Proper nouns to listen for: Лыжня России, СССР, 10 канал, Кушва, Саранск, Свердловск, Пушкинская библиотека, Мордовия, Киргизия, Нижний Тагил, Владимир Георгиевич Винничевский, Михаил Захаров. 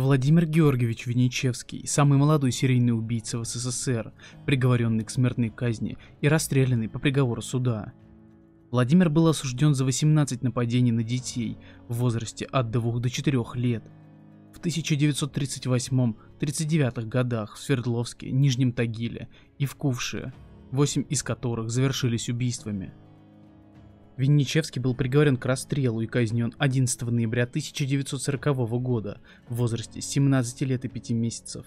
Владимир Георгиевич Винничевский, самый молодой серийный убийца в СССР, приговоренный к смертной казни и расстрелянный по приговору суда. Владимир был осужден за 18 нападений на детей в возрасте от 2 до 4 лет. В 1938-39 годах в Свердловске, Нижнем Тагиле и в Кушве, 8 из которых завершились убийствами. Винничевский был приговорен к расстрелу и казнен 11 ноября 1940 года в возрасте 17 лет и 5 месяцев.